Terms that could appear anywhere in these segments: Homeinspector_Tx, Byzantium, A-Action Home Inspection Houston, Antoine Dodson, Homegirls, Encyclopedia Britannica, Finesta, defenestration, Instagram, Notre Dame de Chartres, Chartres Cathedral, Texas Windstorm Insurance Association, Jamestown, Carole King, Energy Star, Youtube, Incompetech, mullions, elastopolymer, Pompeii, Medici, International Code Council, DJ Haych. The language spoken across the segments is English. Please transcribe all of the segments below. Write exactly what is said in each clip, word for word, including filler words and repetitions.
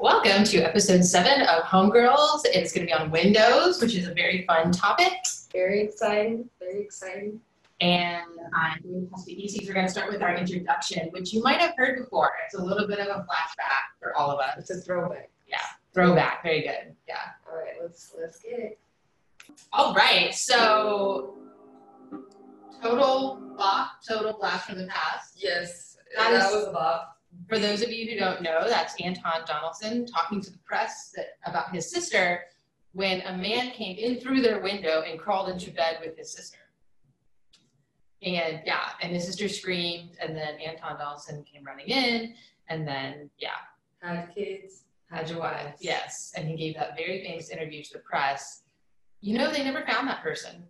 Welcome to episode seven of Homegirls. It's going to be on Windows, which is a very fun topic. Very exciting, very exciting. And I'm going to have to be easy. We're going to start with our introduction, which you might have heard before. It's a little bit of a flashback for all of us. It's a throwback. Yeah, throwback. Very good. Yeah. All right, let's let's get it. All right, so total bop, total blast from the past. Yes, that, that is, was a bop. For those of you who don't know, that's Antoine Dodson talking to the press that, about his sister when a man came in through their window and crawled into bed with his sister. And yeah, and his sister screamed, and then Antoine Dodson came running in, and then yeah. Had kids. Had your wife. Yes, and he gave that very famous interview to the press. You know, they never found that person.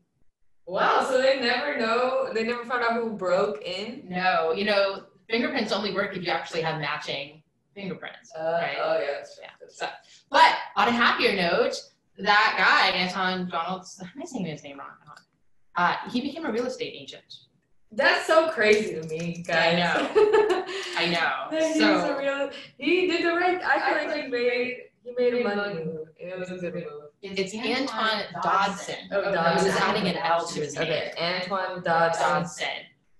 Wow, so they never know, they never found out who broke in? No, you know, fingerprints only work if you actually have matching fingerprints, uh, right? Oh, yeah, that's true. Yeah. That's true. So, but on a happier note, that guy, Antoine Dodson, I'm saying his name wrong. Uh, he became a real estate agent. That's so crazy to me, guys. Yeah, I know. I know. He, so, was a real, he did the right, I feel I like he made, he made a money move. It was a good move. It's, it's Antoine Dodson. Dodson. Oh, Dodson. I was adding an L to his name. Okay, Antoine Dodson. Dodson.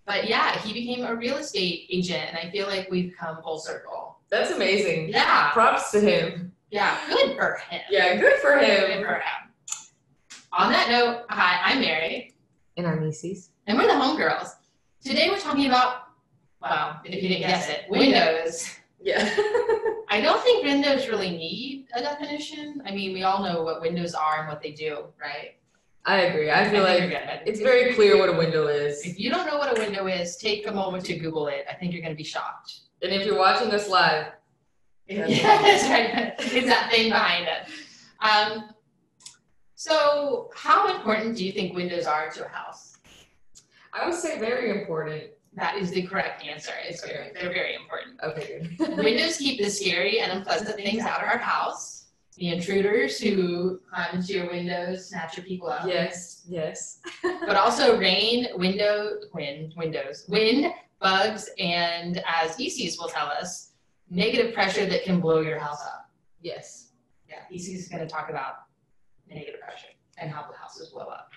But yeah, he became a real estate agent, and I feel like we've come full circle. That's amazing. Yeah. Props to him. Yeah, good for him. Yeah, good for him. Good for him. On that note, hi, I'm Mary. And I'm Isis. And we're the Homegirls. Today we're talking about, well, if you didn't guess it, Windows. Yeah. I don't think Windows really need a definition. I mean, we all know what Windows are and what they do, right? I agree. I feel I like it's, it's very clear what a window is. If you don't know what a window is, take a moment to Google it. I think you're going to be shocked. And if you're watching this live, yeah, that's right. It's that thing behind it. Um, so how important do you think windows are to a house? I would say very important. That is the correct answer. It's very, they're very important. Okay. Windows keep the scary and unpleasant things out of our house. The intruders who climb into your windows, snatch your people up. Yes, yes. But also rain, window, wind, windows, wind, bugs, and as Isis will tell us, negative pressure that can blow your house up. Yes. Yeah, Isis is going to talk about negative pressure and how the houses blow up.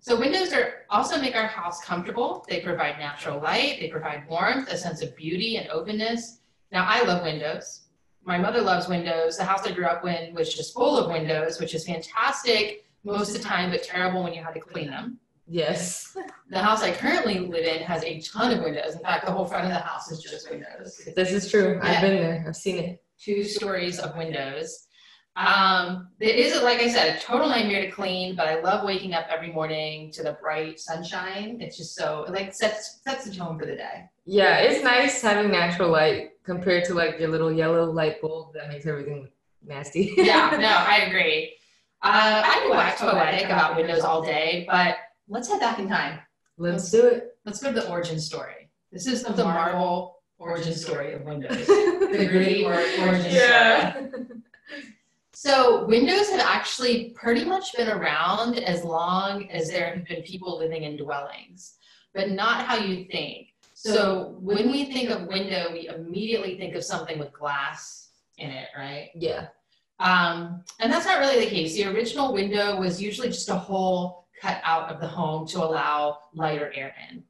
So windows are also make our house comfortable. They provide natural light. They provide warmth, a sense of beauty and openness. Now, I love windows. My mother loves windows. The house I grew up in was just full of windows, which is fantastic most of the time, but terrible when you had to clean them. Yes. The house I currently live in has a ton of windows. In fact, the whole front of the house is just windows. This is true. I've been there. I've seen it. Two stories of windows. Um, it is, like I said, a total nightmare to clean, but I love waking up every morning to the bright sunshine. It's just so, it like sets, sets the tone for the day. Yeah, it's nice having natural light compared to like your little yellow light bulb that makes everything nasty. Yeah, no, I agree. Uh, I can wax poetic about windows all day, but let's head back in time. Let's, let's do it. Let's go to the origin story. This is the Marvel origin story of windows. The gritty or origin yeah. story. So windows have actually pretty much been around as long as there have been people living in dwellings, but not how you think. So when we think of window, we immediately think of something with glass in it, right? Yeah. Um, and that's not really the case. The original window was usually just a hole cut out of the home to allow light or air in.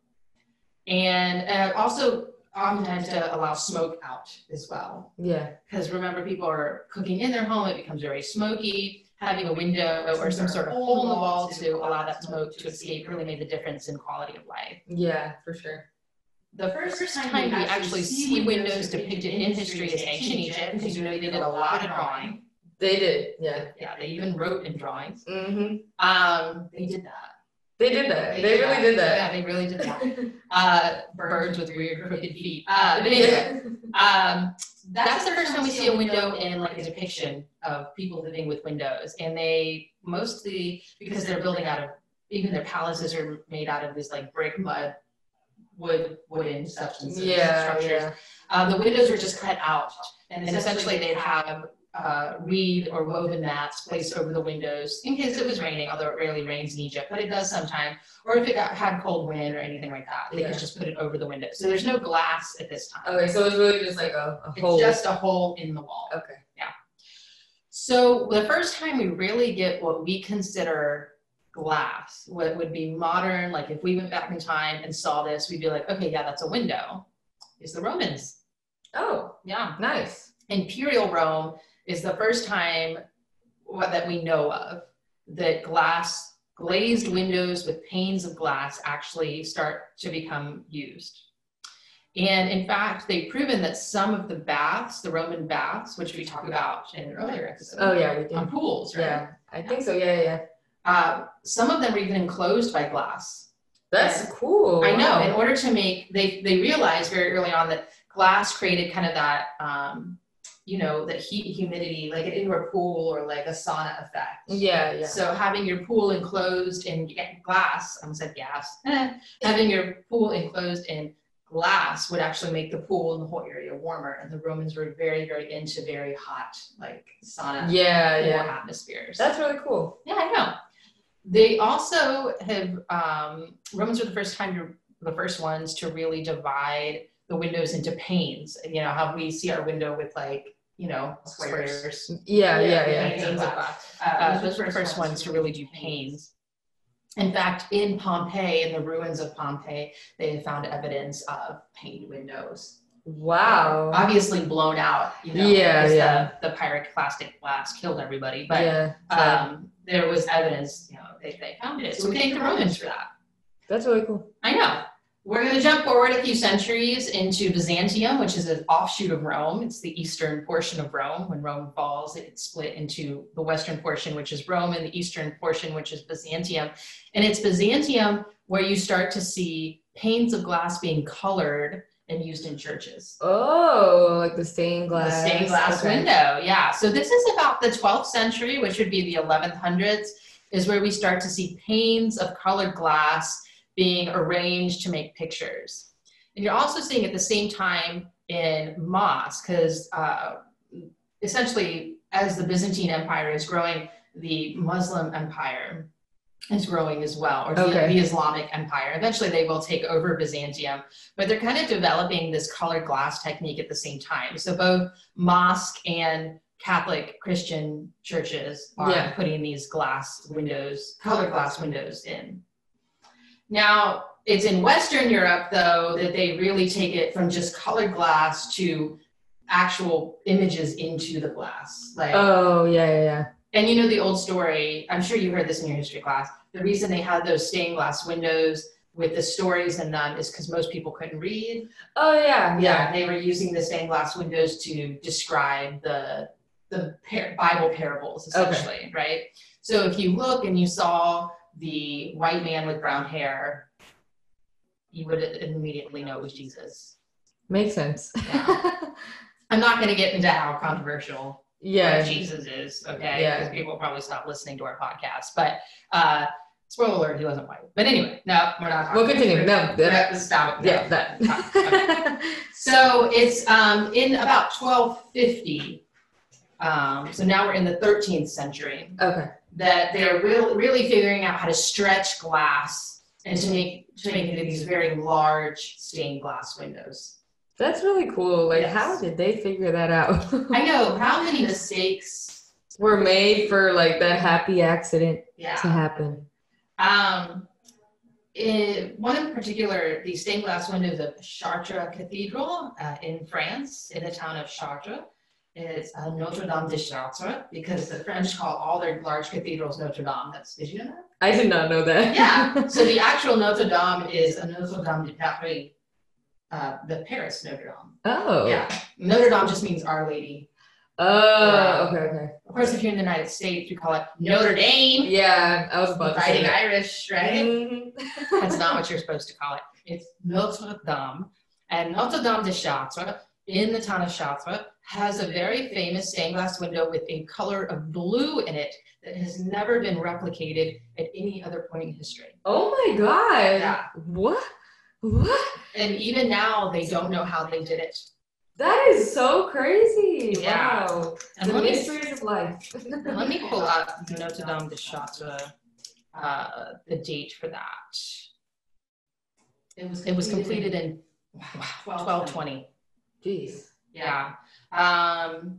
And uh, also, oftentimes to allow smoke out as well. Yeah. Because remember, people are cooking in their home, it becomes very smoky. Having a window or some sort of hole in the wall to allow that smoke to escape really made the difference in quality of life. Yeah, for sure. The first time we actually see windows depicted in history is ancient Egypt, because you know they did a lot of drawing. They did, yeah. Yeah, they even wrote in drawings. Mm-hmm. Um, they did that. They did that. They, they really that. did that. Yeah, they really did that. uh, birds with weird crooked feet. Uh, but anyway, um, that's the first time we see a window in like a depiction of people living with windows, and they mostly because they're building out of even their palaces are made out of this like brick mud, wood, wooden substances, yeah, structures. Yeah. Uh, the windows were just cut out, and, and essentially they'd have uh, reed or woven mats placed over the windows in case it was raining, although it rarely rains in Egypt, but it does sometimes. Or if it got, had cold wind or anything like that, they yeah. could just put it over the window. So there's no glass at this time. Okay, so it's really just like a, a hole. It's just a hole in the wall. Okay. Yeah. So the first time we really get what we consider glass, what would be modern, like if we went back in time and saw this, we'd be like, okay, yeah, that's a window, is the Romans. Oh, yeah. Nice. Imperial Rome is the first time that we know of that glass, glazed windows with panes of glass actually start to become used. And in fact, they've proven that some of the baths, the Roman baths, which we talked about in an earlier episode, oh, yeah, we did. On pools, right? Yeah, I think so, yeah, yeah, yeah. Uh, some of them were even enclosed by glass. That's and cool. I know, in order to make, they, they realized very early on that glass created kind of that, um, you know, that heat and humidity, like an indoor pool or like a sauna effect. Yeah, yeah. So having your pool enclosed in glass, I almost said gas, eh, having your pool enclosed in glass would actually make the pool and the whole area warmer, and the Romans were very, very into very hot, like sauna yeah, yeah. atmospheres. That's really cool. Yeah, I know. They also have, um, Romans were the first time, to, the first ones to really divide the windows into panes. You know, how we see our window with like, you know, squares. squares. Yeah, yeah, yeah. yeah. yeah. Uh, those were the first ones to really do panes. In fact, in Pompeii, in the ruins of Pompeii, they have found evidence of painted windows. Wow. Obviously blown out, you know, yeah, yeah. The, the pyroclastic blast killed everybody, but yeah, um, there was evidence, you know, they, they found it. So we thank the Romans for that. That's really cool. I know. We're going to jump forward a few centuries into Byzantium, which is an offshoot of Rome. It's the eastern portion of Rome. When Rome falls, it's split into the western portion, which is Rome, and the eastern portion, which is Byzantium. And it's Byzantium where you start to see panes of glass being colored and used in churches. Oh, like the stained glass. The stained glass okay. window, yeah. So this is about the twelfth century, which would be the eleven hundreds, is where we start to see panes of colored glass being arranged to make pictures. And you're also seeing at the same time in mosques, because uh, essentially as the Byzantine Empire is growing, the Muslim Empire is growing as well, or okay. the, the Islamic Empire. Eventually they will take over Byzantium, but they're kind of developing this colored glass technique at the same time. So both mosque and Catholic Christian churches are yeah. putting these glass windows, colored glass windows in. Now, it's in Western Europe, though, that they really take it from just colored glass to actual images into the glass. Like, oh, yeah, yeah, yeah. And you know the old story, I'm sure you heard this in your history class, the reason they had those stained glass windows with the stories in them is because most people couldn't read. Oh, yeah, yeah. Yeah, they were using the stained glass windows to describe the, the par- Bible parables, essentially, okay. right? So if you look and you saw the white man with brown hair, you would immediately know it was Jesus. Makes sense. Yeah. I'm not going to get into how controversial yeah. Jesus is, okay? Yeah. Because people probably stop listening to our podcast. But uh, spoiler alert, he wasn't white. But anyway, no, we're not talking. We'll continue. No, that, stop it. No. Yeah, that. Okay. So it's um, in about twelve fifty. Um, so now we're in the thirteenth century. Okay. That they're re- really figuring out how to stretch glass and to make to make into these very large stained glass windows. That's really cool. Like, yes. How did they figure that out? I know. How many mistakes were made for like that happy accident yeah. to happen? Um, it, one in particular, the stained glass windows of Chartres Cathedral uh, in France, in the town of Chartres. It's uh, Notre Dame de Chartres, because the French call all their large cathedrals Notre Dame. That's, did you know that? I did not know that. Yeah. So the actual Notre Dame is a Notre Dame de Paris, uh, the Paris Notre Dame. Oh. Yeah. Notre Dame just means Our Lady. Oh, okay, okay. Of course, if you're in the United States, you call it Notre Dame. Yeah, I was about to say that. Irish, right? Mm. That's not what you're supposed to call it. It's Notre Dame. And Notre Dame de Chartres, in the town of Chartres, has a very famous stained glass window with a color of blue in it that has never been replicated at any other point in history. Oh my God. Yeah. What? What? And even now they don't know how they did it. That is so crazy. Yeah. Wow. And the mysteries me, of life. Let me pull up Notre Dame de Chartres, uh, the date for that. It was completed, it was completed in twelve twenty. Jeez. Yeah. Um,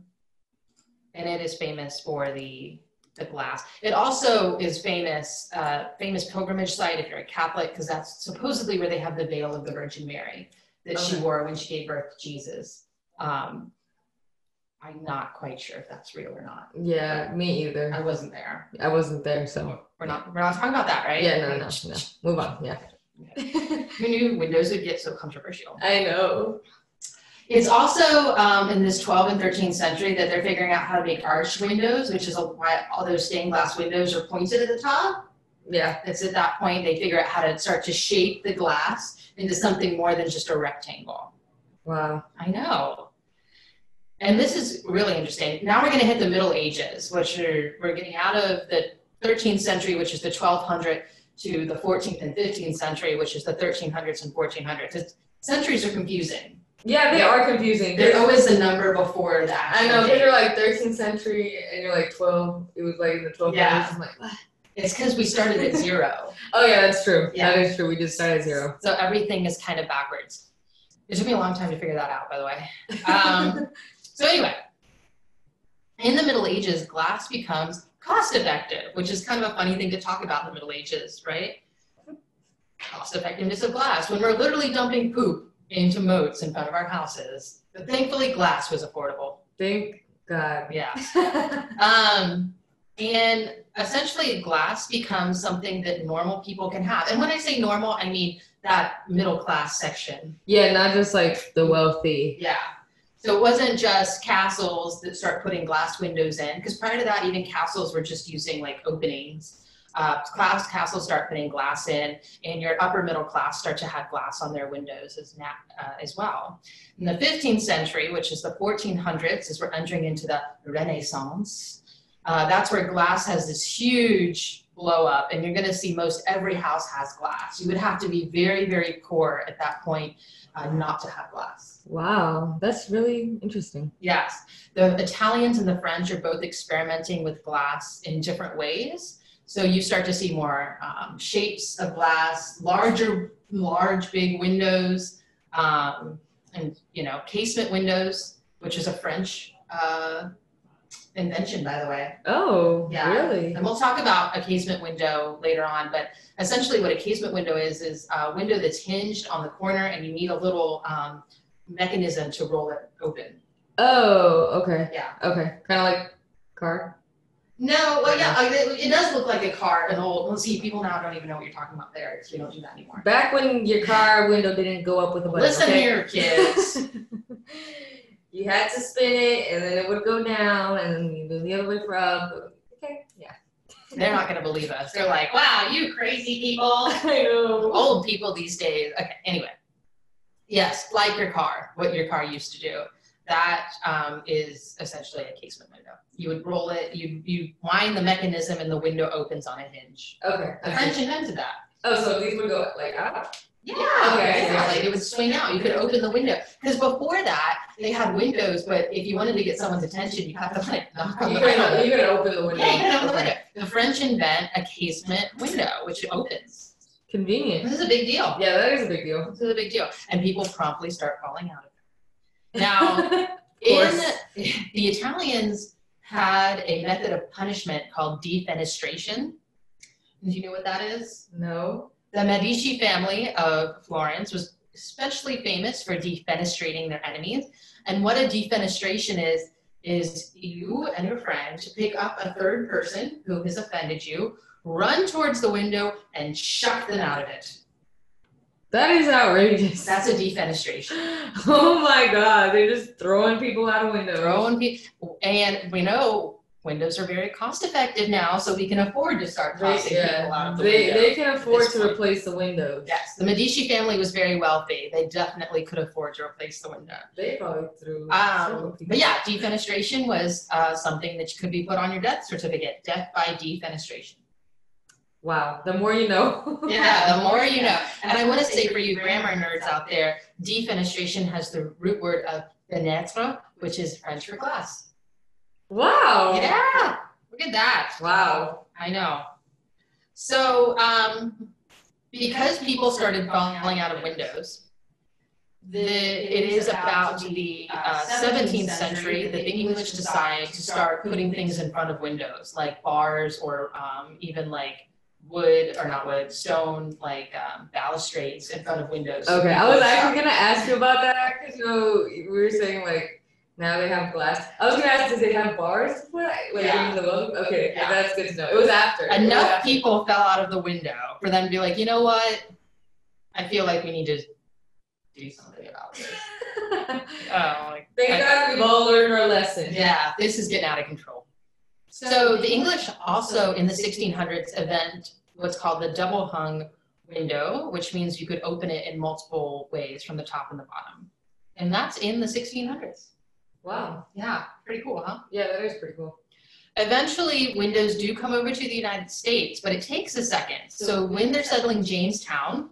and it is famous for the the glass. It also is famous, uh, famous pilgrimage site if you're a Catholic, because that's supposedly where they have the veil of the Virgin Mary that okay. she wore when she gave birth to Jesus. Um, I'm not quite sure if that's real or not. Yeah, me either. I wasn't there. I wasn't there, so. We're not, we're not talking about that, right? Yeah, no, no, no. Move on, yeah. Who knew Windows would get so controversial? I know. It's also um, in this twelfth and thirteenth century that they're figuring out how to make arched windows, which is why all those stained glass windows are pointed at the top. Yeah. It's at that point they figure out how to start to shape the glass into something more than just a rectangle. Wow. I know. And this is really interesting. Now we're going to hit the Middle Ages, which are, we're getting out of the thirteenth century, which is the twelve hundred, to the fourteenth and fifteenth century, which is the thirteen hundreds and fourteen hundreds. It's, centuries are confusing. Yeah, they yeah. are confusing. There's always a number before that. I know, because you're like thirteenth century and you're like twelve. It was like in the twelve hundreds. Yeah. I'm like, what? It's because we started at zero. Oh, yeah, that's true. Yeah. That is true. We just started at zero. So everything is kind of backwards. It took me a long time to figure that out, by the way. Um, so anyway, in the Middle Ages, glass becomes cost-effective, which is kind of a funny thing to talk about in the Middle Ages, right? Cost-effectiveness of glass, when we're literally dumping poop into moats in front of our houses. But thankfully, glass was affordable. Thank God. Yeah. um, and essentially, glass becomes something that normal people can have. And when I say normal, I mean that middle class section. Yeah, not just like the wealthy. Yeah. So it wasn't just castles that start putting glass windows in, because prior to that, even castles were just using like openings. Uh, class castles start putting glass in, and your upper middle class start to have glass on their windows as, na uh, as well. In the fifteenth century, which is the fourteen hundreds, as we're entering into the Renaissance, uh, that's where glass has this huge blow up, and you're going to see most every house has glass. You would have to be very, very poor at that point uh, not to have glass. Wow, that's really interesting. Yes, the Italians and the French are both experimenting with glass in different ways. So you start to see more um, shapes of glass, larger, large, big windows, um, and, you know, casement windows, which is a French uh, invention, by the way. Oh, yeah. Really? And we'll talk about a casement window later on, but essentially what a casement window is, is a window that's hinged on the corner, and you need a little um, mechanism to roll it open. Oh, okay. Yeah. Okay. Kind of like car? No, well, yeah, it does look like a car, an old, well, see, people now don't even know what you're talking about there, because we don't do that anymore. Back when your car window didn't go up with a button. Listen okay? here, kids. You had to spin it, and then it would go down, and then you do the other way for up. Okay, yeah. They're not going to believe us. They're like, wow, you crazy people. I know. Old people these days. Okay, anyway. Yes, like your car, what your car used to do. That um, is essentially a casement window. You would roll it, you you wind the mechanism, and the window opens on a hinge. Okay. The French invented that. Oh, so these would go like out? Yeah. Okay. Yeah, like it would swing out. You could open the window. Because before that, they had windows, but if you wanted to get someone's attention, you have to like knock on the window. You could open the window. Yeah, you could open the window. The French invent a casement window, which opens. Convenient. This is a big deal. Yeah, that is a big deal. This is a big deal. And people promptly start falling out of it. Now, in, the Italians had a method of punishment called defenestration. Do you know what that is? No. The Medici family of Florence was especially famous for defenestrating their enemies. And what a defenestration is, is you and your friend pick up a third person who has offended you, run towards the window, and chuck them out of it. That is outrageous. That's a defenestration. Oh my God. They're just throwing people out of windows. Throwing people. And we know windows are very cost effective now, so we can afford to start tossing yeah. people out of the they, window. They can afford to point. replace the windows. Yes. The Medici family was very wealthy. They definitely could afford to replace the window. They probably threw um, But yeah, defenestration was uh, something that could be put on your death certificate. Death by defenestration. Wow, the more you know. Yeah, the more you know. And I want to say for you grammar nerds out there, defenestration has the root word of Fenêtre, which is French for glass. Wow. Yeah. Look at that. Wow. I know. So um, because people started falling out of windows, the, it is about the uh, seventeenth century that the English decided to start putting things in front of windows, like bars or um, even like wood, or not wood, stone, like um, balustrades in front of windows. Okay, I was actually going to ask you about that, because you know, we were saying like, now they have glass. I was going to ask, does they have bars? What? Like, yeah. In the room? Okay, yeah. That's good to know. It was after. Enough was after. People fell out of the window for them to be like, you know what? I feel like we need to do something about this. uh, like, Thank I, God we've all learned our lesson. Yeah, this is getting out of control. So, so the English also in the sixteen hundreds invent what's called the double hung window, which means you could open it in multiple ways from the top and the bottom. And that's in the sixteen hundreds. Wow. Yeah. Pretty cool, huh? Yeah, that is pretty cool. Eventually, windows do come over to the United States, but it takes a second. So when they're settling Jamestown,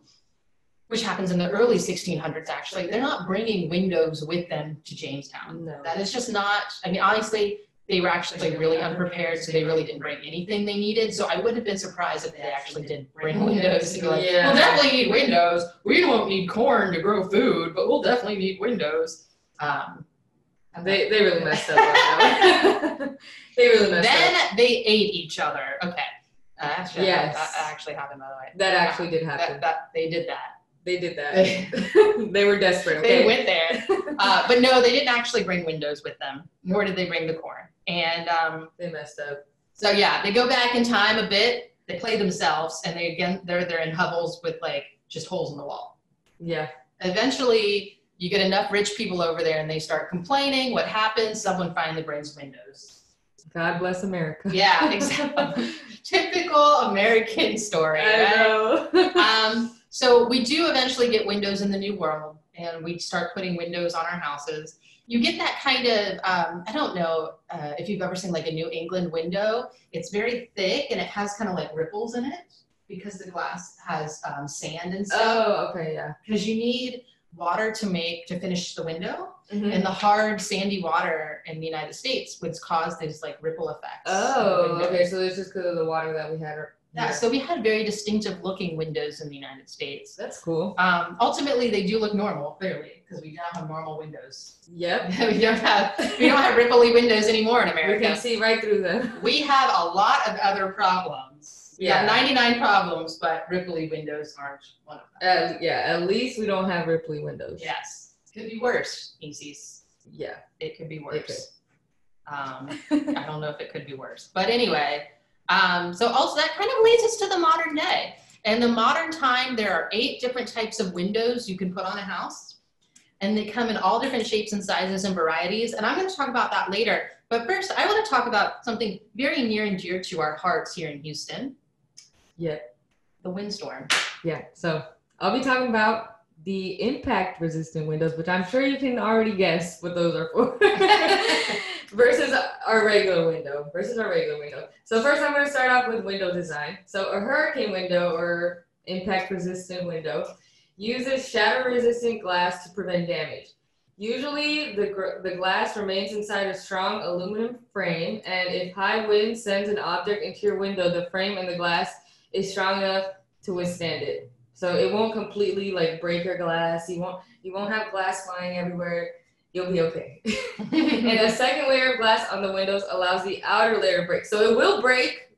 which happens in the early sixteen hundreds, actually, they're not bringing windows with them to Jamestown. No. That is just not, I mean, honestly, they were actually really unprepared, so they really didn't bring anything they needed. So I wouldn't have been surprised if they actually didn't bring windows. To be like, yeah. We'll definitely need windows. We won't need corn to grow food, but we'll definitely need windows. Um, They, they really messed up. Right they really messed then up. Then they ate each other. Okay. Uh, actually, yes. That, that actually happened, by the way. That yeah. actually did happen. That, that, they did that. They did that. They were desperate. Okay? They went there. Uh, but no, they didn't actually bring windows with them, nor did they bring the corn. And um, they messed up. So yeah, they go back in time a bit. They play themselves, and they again they're they're in hovels with like just holes in the wall. Yeah. Eventually. You get enough rich people over there and they start complaining. What happens? Someone finally brings windows. God bless America. Yeah, exactly. Typical American story, I right? know. um, so we do eventually get windows in the New World, and we start putting windows on our houses. You get that kind of, um, I don't know uh, if you've ever seen like a New England window. It's very thick and it has kind of like ripples in it because the glass has um, sand and stuff. Oh, okay, yeah. Because you need water to make to finish the window, mm-hmm. and the hard sandy water in the United States would cause these like ripple effects. Oh, okay. So this is because of the water that we had. Yeah. Here. So we had very distinctive looking windows in the United States. That's cool. Um, ultimately, they do look normal, clearly, because we now have normal windows. Yep. we don't have we don't have ripply windows anymore in America. We can see right through them. We have a lot of other problems. Yeah, ninety-nine problems, but ripply windows aren't one of them. Uh, yeah, at least we don't have ripply windows. Yes. Could be worse, Isis. Yeah. It could be worse. Could. Um, I don't know if it could be worse. But anyway, um, so also that kind of leads us to the modern day. In the modern time, there are eight different types of windows you can put on a house. And they come in all different shapes and sizes and varieties. And I'm going to talk about that later. But first, I want to talk about something very near and dear to our hearts here in Houston. Yeah. The windstorm. Yeah. So I'll be talking about the impact resistant windows, which I'm sure you can already guess what those are for. versus our regular window, versus our regular window. So first I'm going to start off with window design. So a hurricane window or impact resistant window uses shatter resistant glass to prevent damage. Usually the, gr the glass remains inside a strong aluminum frame, and if high wind sends an object into your window, the frame and the glass is strong enough to withstand it. So it won't completely like break your glass. You won't, you won't have glass flying everywhere. You'll be okay. And a second layer of glass on the windows allows the outer layer to break. So it will break,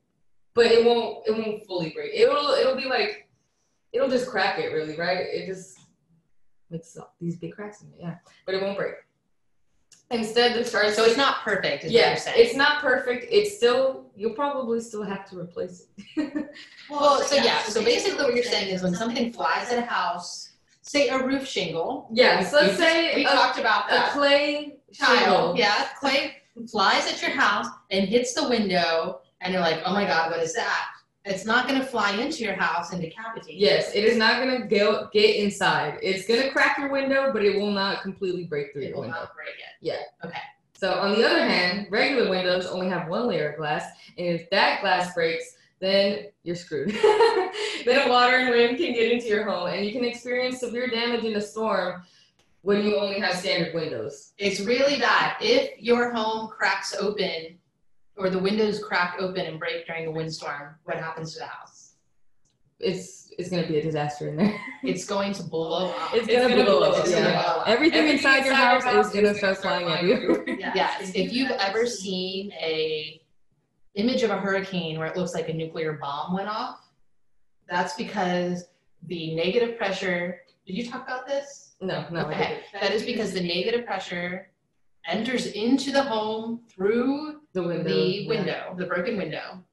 but it won't, it won't fully break. It'll, it'll be like, it'll just crack it really, right? It just makes these big cracks in it, yeah. But it won't break. Instead, the charge. So it's not perfect, is yeah, what you're saying. It's not perfect. It's still, you'll probably still have to replace it. Well, so yeah, so basically what you're saying is when something flies at a house, say a roof shingle. Yes, yeah, so let's say we a, talked about that. A clay tile. Yeah, clay flies at your house and hits the window, and you're like, oh my God, what is that? It's not going to fly into your house and decapitate. Yes, it is not going to get inside. It's going to crack your window, but it will not completely break through your window. It will not break it. Yeah. Okay. So on the other hand, regular windows only have one layer of glass, and if that glass breaks, then you're screwed. Then water and wind can get into your home, and you can experience severe damage in a storm when you only have standard windows. It's really bad. If your home cracks open or the windows crack open and break during a windstorm, what happens to the house? It's it's going to be a disaster in there. It's going to blow up. It's going to blow up. Yeah. Everything, Everything inside, inside your house, house is going to start flying at you. Yes. yes. If you've ever seen a image of a hurricane where it looks like a nuclear bomb went off, that's because the negative pressure, did you talk about this? No, no. Okay. That is because the negative pressure enters into the home through the window, the, window, yeah. the broken window,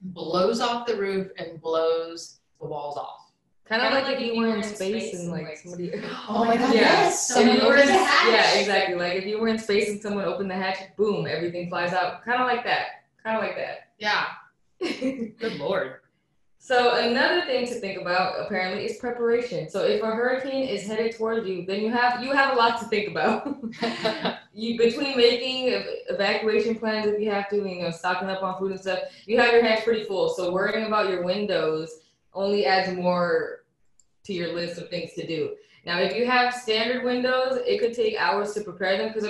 blows off the roof and blows the walls off. Kind of like, like if you were in space, space and like somebody. Oh my God! Yeah. Yes, someone opens the hatch. Yeah, exactly. Like if you were in space and someone opened the hatch, boom, everything flies out. Kind of like that. Kind of like that. Yeah. Good Lord. So another thing to think about apparently is preparation. So if a hurricane is headed towards you, then you have you have a lot to think about. you between making ev evacuation plans if you have to, and, you know, stocking up on food and stuff, you have your hands pretty full. So worrying about your windows only adds more to your list of things to do. Now, if you have standard windows, it could take hours to prepare them because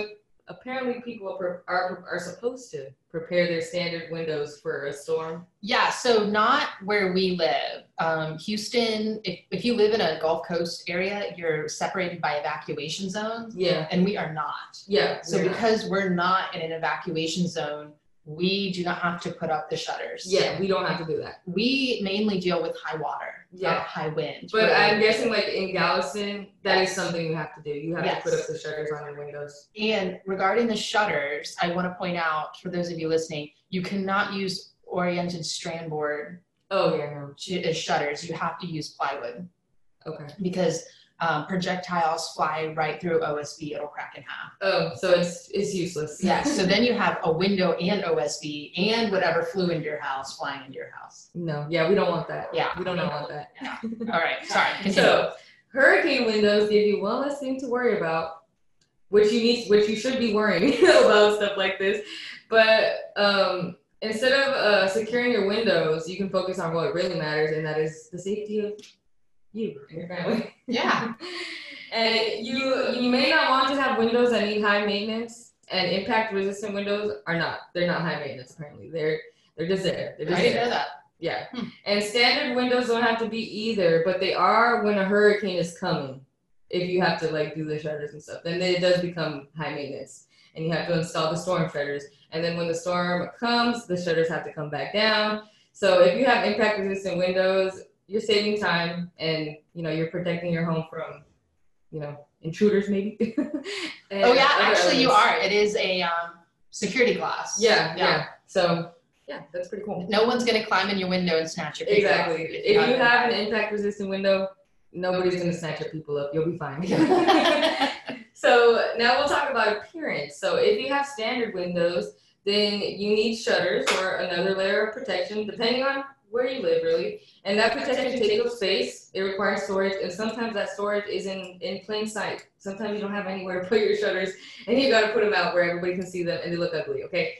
apparently people are, are, are supposed to prepare their standard windows for a storm. Yeah, so not where we live. Um, Houston, if, if you live in a Gulf Coast area, you're separated by evacuation zones. Yeah. And we are not. Yeah. So we're because not. we're not in an evacuation zone, we do not have to put up the shutters. Yeah, we don't have to do that. We mainly deal with high water, yeah. not high wind. But I'm guessing like in Galveston, that yes. is something you have to do. You have yes. to put up the shutters on your windows. And regarding the shutters, I want to point out, for those of you listening, you cannot use oriented strand board oh, yeah, no. as shutters. You have to use plywood. Okay. Because Um, projectiles fly right through O S B, it'll crack in half. Oh, so it's it's useless. Yeah, so then you have a window and O S B and whatever flew into your house flying into your house. No, yeah, we don't want that. Yeah, we don't, we don't want that. Yeah. All right, sorry. Continue. So hurricane windows give you one less thing to worry about, which you need, which you should be worrying about stuff like this. But um, instead of uh, securing your windows, you can focus on what really matters, and that is the safety of you and your family. Yeah. And you you may not want to have windows that need high maintenance, and impact resistant windows are not. They're not high maintenance apparently. They're they're just there. They're just I didn't know that. Yeah. Hmm. And standard windows don't have to be either, but they are when a hurricane is coming. If you have to like do the shutters and stuff, then it does become high maintenance. And you have to install the storm shutters. And then when the storm comes, the shutters have to come back down. So if you have impact resistant windows, you're saving time, and you know you're protecting your home from, you know, intruders maybe. Oh yeah, actually you are. It is a um, security glass. Yeah, yeah, yeah. So yeah, that's pretty cool. No one's gonna climb in your window and snatch your people exactly. up. Exactly. If you have an impact-resistant window, nobody's gonna snatch your people up. You'll be fine. So now we'll talk about appearance. So if you have standard windows, then you need shutters or another layer of protection, depending on where you live, really. And that protection takes up space, it requires storage, and sometimes that storage is in, in plain sight. Sometimes you don't have anywhere to put your shutters, and you gotta put them out where everybody can see them, and they look ugly, okay?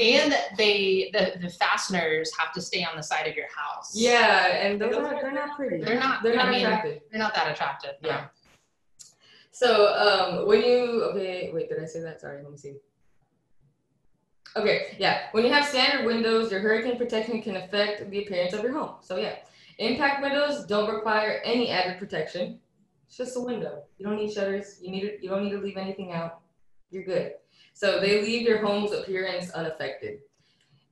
And they, the, the fasteners have to stay on the side of your house. Yeah, and those are, they're not pretty. They're not, they're not I mean, attractive. They're not that attractive, no. Yeah. So, um, when you, okay, wait, did I say that? Sorry, let me see. Okay, yeah. When you have standard windows, your hurricane protection can affect the appearance of your home. So yeah, impact windows don't require any added protection. It's just a window. You don't need shutters. You need you don't need to leave anything out. You're good. So they leave your home's appearance unaffected.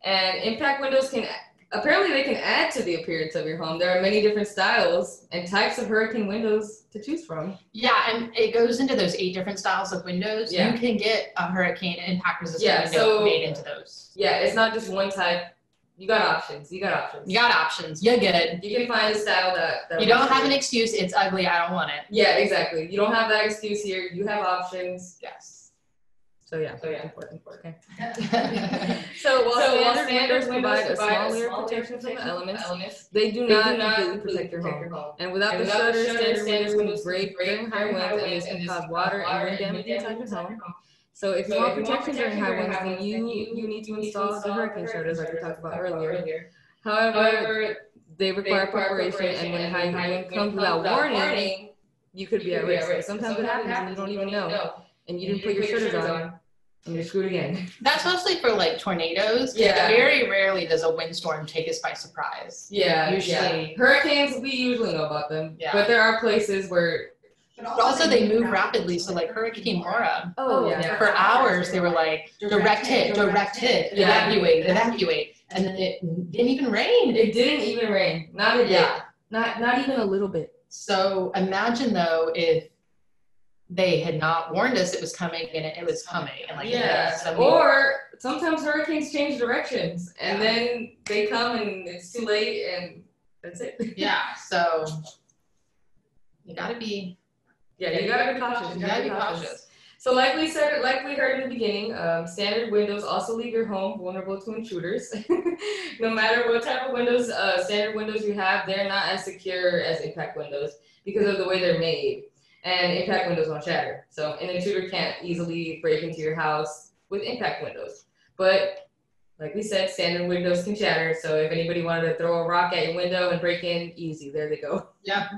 And impact windows can apparently they can add to the appearance of your home. There are many different styles and types of hurricane windows to choose from. Yeah, and it goes into those eight different styles of windows. Yeah. You can get a hurricane impact resistant yeah, window so, made into those. Yeah, it's not just one type. You got options. You got options. You got options. You're good. You can find a style that, that you don't have good. An excuse. It's ugly. I don't want it. Yeah, exactly. You don't have that excuse here. You have options. Yes. So yeah, so yeah, important, important. Okay. so while so standard, standard windows provide a small layer of protection from the elements, elements, they do they not do completely protect your home. home. And without and the without shutters, standard, standard windows break during high winds and this can cause water and wind damage inside your home. So if you want protection during high winds, then you you need to install the hurricane shutters like we talked about earlier. However, they require preparation, and when high wind comes without warning, you could be at risk. Sometimes it happens and you don't even know. And you didn't put your shoulders on. And you're screwed again. That's mostly for like tornadoes. Yeah. Very rarely does a windstorm take us by surprise. Yeah. Usually. Yeah. Hurricanes, we usually know about them. Yeah. But there are places where. But also, but also they, they move rapidly. So like Hurricane Laura. Oh yeah. yeah. For hours they were like direct hit, direct hit, hit yeah. evacuate, evacuate, and then it didn't even rain. It didn't even rain. Not a bit. Yeah. Not not even a little bit. So imagine though if. They had not warned us it was coming, and it, it was coming. And like, yeah. You know, or sometimes hurricanes change directions, and yeah. then they come, and it's too late, and that's it. Yeah. So you gotta be. Yeah, you, you gotta, gotta be cautious. cautious. You gotta, you gotta be cautious. cautious. So, like we said, like we heard in the beginning, um, standard windows also leave your home vulnerable to intruders. No matter what type of windows, uh, standard windows you have, they're not as secure as impact windows because of the way they're made. And impact windows won't shatter. So an intruder can't easily break into your house with impact windows. But like we said, standard windows can shatter. So if anybody wanted to throw a rock at your window and break in, easy, there they go. Yeah.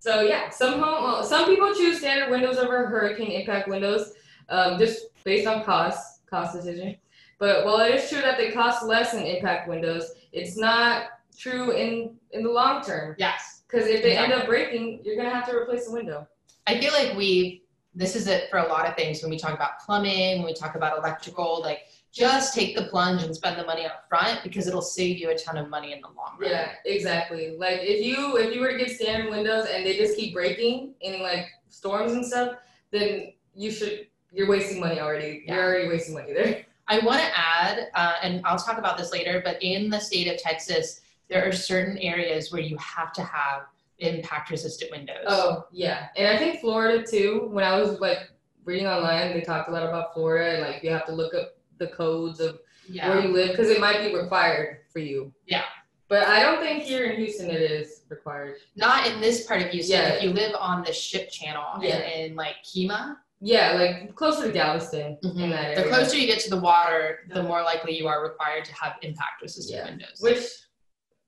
So yeah, some home, some people choose standard windows over hurricane impact windows um, just based on cost, cost decision. But while it is true that they cost less than impact windows, it's not true in, in the long term. Yes. Because if they exactly. end up breaking, you're going to have to replace the window. I feel like we, this is it for a lot of things when we talk about plumbing, when we talk about electrical, like just take the plunge and spend the money up front because it'll save you a ton of money in the long run. Yeah, exactly. Like if you, if you were to get standard windows and they just keep breaking in like storms and stuff, then you should, you're wasting money already. Yeah. You're already wasting money there. I want to add, uh, and I'll talk about this later, but in the state of Texas, there are certain areas where you have to have impact-resistant windows. Oh, yeah. And I think Florida, too. When I was, like, reading online, they talked a lot about Florida. And, like, you have to look up the codes of yeah. where you live because it might be required for you. Yeah. But I don't think here in Houston it is required. Not in this part of Houston. Yeah. If you live on the ship channel yeah. in, in, like, Kima. Yeah, like, closer to Galveston. Mm-hmm. in that area. The closer you get to the water, the more likely you are required to have impact-resistant yeah. windows. Which...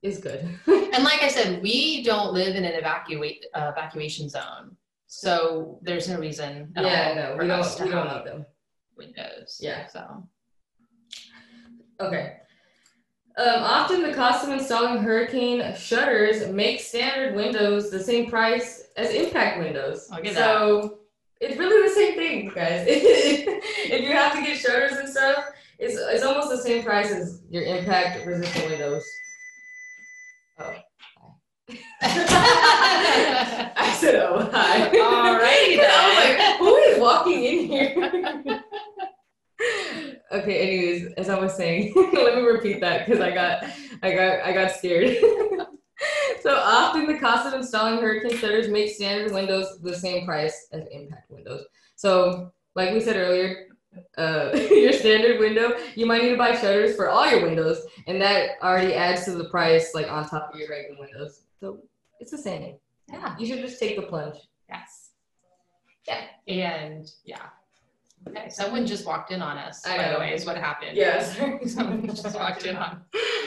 is good. And like I said, we don't live in an evacuate uh, evacuation zone, so there's no reason at yeah, all no, for we us don't, to we have don't need them. Windows. Yeah. So. Okay. Um, often the cost of installing hurricane shutters makes standard windows the same price as impact windows. I'll get so that. It's really the same thing, guys. If you have to get shutters and stuff, it's it's almost the same price as your impact resistant windows. Oh, hi. I said, oh, hi. All right. I was like, who is walking in here? Okay, anyways, as I was saying, let me repeat that because I got, I got, I got scared. So often the cost of installing hurricane shutters makes standard windows the same price as impact windows. So like we said earlier, uh your standard window, you might need to buy shutters for all your windows, and that already adds to the price, like on top of your regular windows. So it's the same. Yeah, you should just take the plunge. Yes. Yeah. And yeah. Okay, someone just walked in on us, I by know. the way, is what happened. Yes. Someone just walked in on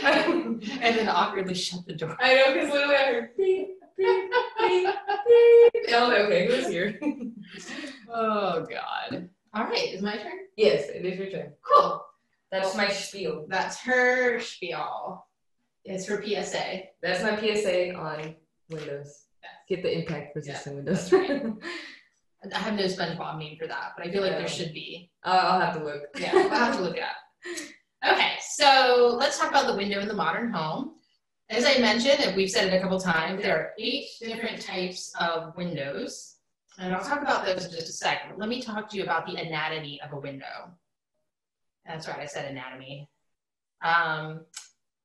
and then awkwardly shut the door. I know, because literally I heard beep, beep, beep, beep. Oh, okay, who's here? Oh god. All right, is my turn? Yes, it is your turn. Cool. That's my spiel. That's her spiel. It's her P S A. That's my P S A on windows. Get the impact resistant yeah, windows. Right. I have no SpongeBob name for that, but I feel yeah. like there should be. Uh, I'll have to look. Yeah, I'll have to look it up. Okay, so let's talk about the window in the modern home. As I mentioned, and we've said it a couple times, there are eight different types of windows. And I'll talk about those in just a second. Let me talk to you about the anatomy of a window. That's right, I said anatomy. Um,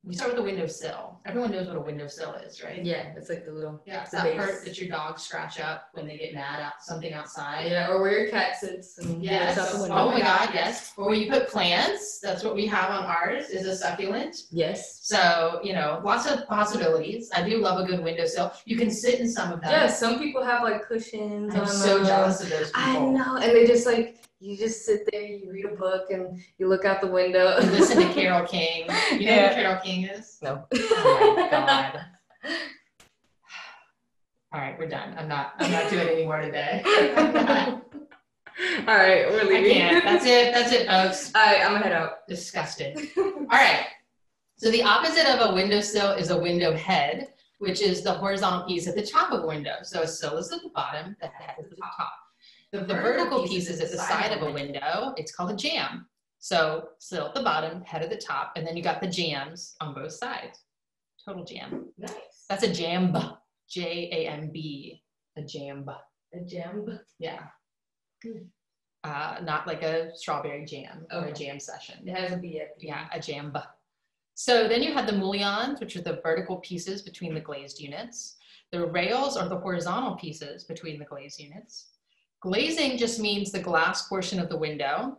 we start with the windowsill. Everyone knows what a windowsill is, right? Yeah, it's like the little... Yeah, it's that part that your dogs scratch up when they get mad at something outside. Yeah, or where your cat sits. And yes. Out the window. Oh my God, yes. Or where you put plants. That's what we have on ours, is a succulent. Yes. So, you know, lots of possibilities. I do love a good windowsill. You can sit in some of them. Yeah, some people have like cushions. I'm so jealous of those people. I know, and they just like... You just sit there, you read a book, and you look out the window. You listen to Carole King. You know yeah. who Carole King is? No. Oh my God. All right, we're done. I'm not, I'm not doing any more today. All right, we're leaving. I can't. That's it. That's it, folks. All right, I'm gonna head out. Disgusted. All right. So the opposite of a windowsill is a window head, which is the horizontal piece at the top of a window. So a sill is at the bottom, the head is at the top. The, the vertical piece is at the side of a window. It's called a jamb. So sill at the bottom, head at the top, and then you got the jambs on both sides. Total jamb. Nice. That's a jamb. J A M B. A jamb. A jamb. Yeah. Hmm. Uh, not like a strawberry jam okay. or a jam session. It has a B at the end. Yeah, a jamb. So then you had the mullions, which are the vertical pieces between the glazed units. The rails are the horizontal pieces between the glazed units. Glazing just means the glass portion of the window.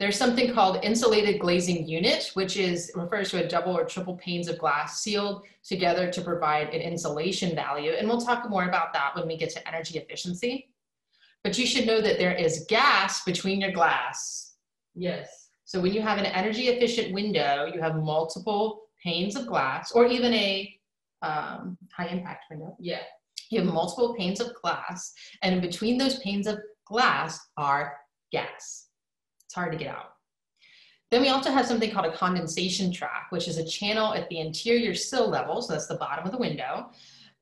There's something called insulated glazing unit, which is refers to a double or triple panes of glass sealed together to provide an insulation value. And we'll talk more about that when we get to energy efficiency. But you should know that there is gas between your glass. Yes. So when you have an energy efficient window, you have multiple panes of glass, or even a um, high impact window. Yeah. You have multiple panes of glass, and in between those panes of glass are gas. It's hard to get out. Then we also have something called a condensation track, which is a channel at the interior sill level, so that's the bottom of the window,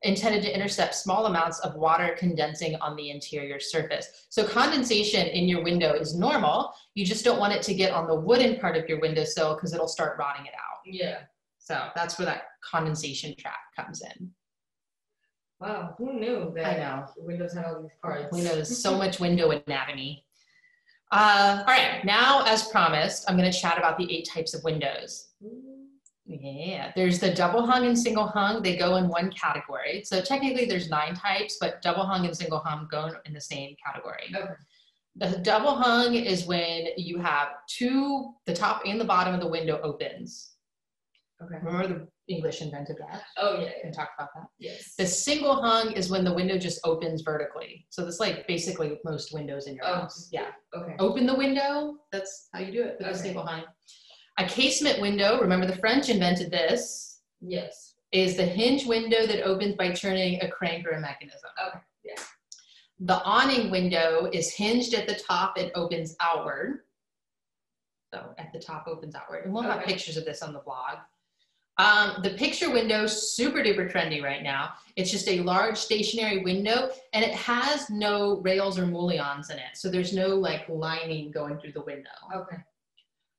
intended to intercept small amounts of water condensing on the interior surface. So condensation in your window is normal. You just don't want it to get on the wooden part of your windowsill because it'll start rotting it out. Yeah. So that's where that condensation track comes in. Wow, who knew that? I know. Windows had all these parts. We know there's so much window anatomy. Uh, all right, now as promised, I'm gonna chat about the eight types of windows. Yeah, there's the double hung and single hung. They go in one category. So technically there's nine types, but double hung and single hung go in the same category. Okay. The double hung is when you have two, the top and the bottom of the window opens. Okay. Remember the English invented that? Oh yeah. And talked about that? Yes. The single hung is when the window just opens vertically. So that's like basically most windows in your oh, house. Yeah. Okay. Open the window. That's how you do it with okay. a single hung. A casement window, remember the French invented this. Yes. Is the hinge window that opens by turning a crank or a mechanism. Okay, yeah. The awning window is hinged at the top and opens outward. So at the top opens outward. And we'll okay. have pictures of this on the blog. Um, the picture window, super duper trendy right now. It's just a large stationary window and it has no rails or mullions in it. So there's no like lining going through the window. Okay.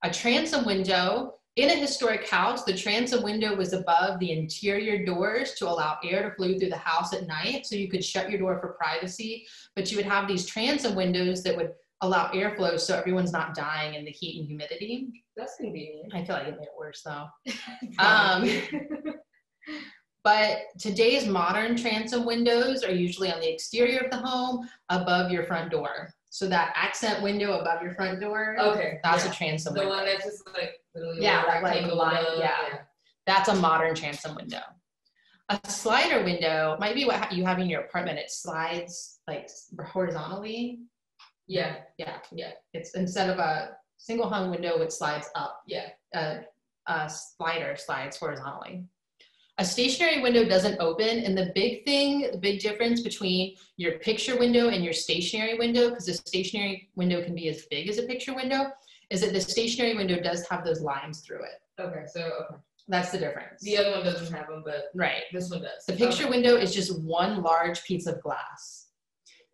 A transom window, in a historic house, the transom window was above the interior doors to allow air to flow through the house at night. So you could shut your door for privacy, but you would have these transom windows that would allow airflow so everyone's not dying in the heat and humidity. That's convenient. I feel like it made it worse though. um, but today's modern transom windows are usually on the exterior of the home above your front door. So that accent window above your front door, okay, that's yeah. a transom the window. The one that's just like literally yeah, that like line, yeah. yeah, that's a modern transom window. A slider window might be what you have in your apartment. It slides like horizontally. Yeah, yeah, yeah. It's instead of a single hung window, it slides up. Yeah, a, a slider slides horizontally. A stationary window doesn't open, and the big thing, the big difference between your picture window and your stationary window, because a stationary window can be as big as a picture window, is that the stationary window does have those lines through it. Okay, so okay. that's the difference. The other one doesn't have them, but right. this one does. The picture okay. window is just one large piece of glass.